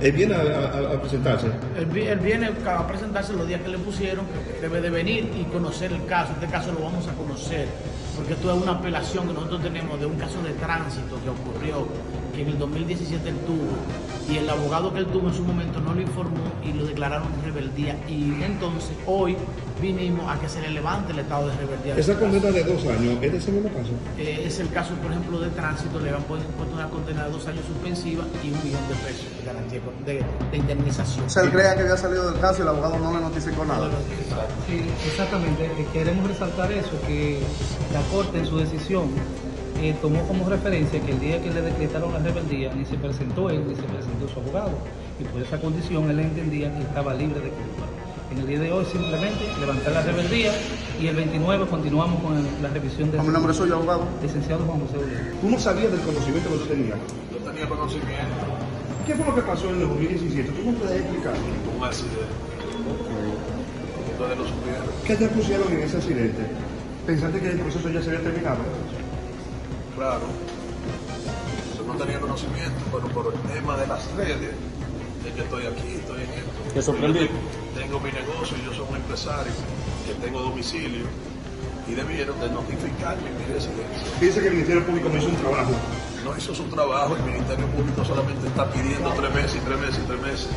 ¿Él viene a presentarse? Él viene a presentarse los días que le pusieron, que debe de venir y conocer el caso. Este caso lo vamos a conocer, porque esto es una apelación que nosotros tenemos de un caso de tránsito que ocurrió, que en el 2017 él tuvo, y el abogado que él tuvo en su momento no lo informó y lo declararon rebeldía. Y entonces hoy vinimos a que se le levante el estado de rebeldía. ¿Esa condena de 2 años es de ese mismo caso? Es el caso, por ejemplo, de tránsito. Le han puesto una condena de 2 años suspensiva y $1.000.000 de garantía de indemnización. O sea, él crea que había salido del caso y el abogado no le notificó nada. Sí, exactamente. Queremos resaltar eso, que la Corte en su decisión tomó como referencia que el día que le decretaron la rebeldía ni se presentó él, ni se presentó su abogado. Y por esa condición él entendía que estaba libre de culpa. En el día de hoy simplemente levantar la rebeldía y el 29 continuamos con la revisión de... ¿Cómo nombre suyo, abogado? Licenciado Juan José Uribe. ¿Tú no sabías del conocimiento que tú tenías? Yo tenía conocimiento. ¿Qué fue lo que pasó en el 2017? ¿Tú no puedes explicar? Un accidente. Okay. ¿Qué te pusieron en ese accidente? ¿Pensaste que el proceso ya se había terminado? Claro, yo no tenía conocimiento, pero por el tema de las redes, de que estoy aquí, estoy en esto. ¿Te sorprendió? Tengo mi negocio, yo soy un empresario, que tengo domicilio, y debieron de notificarme mi residencia. ¿Piensa que el Ministerio Público no hizo un trabajo? No hizo su trabajo, el Ministerio Público solamente está pidiendo 3 meses y 3 meses y 3 meses.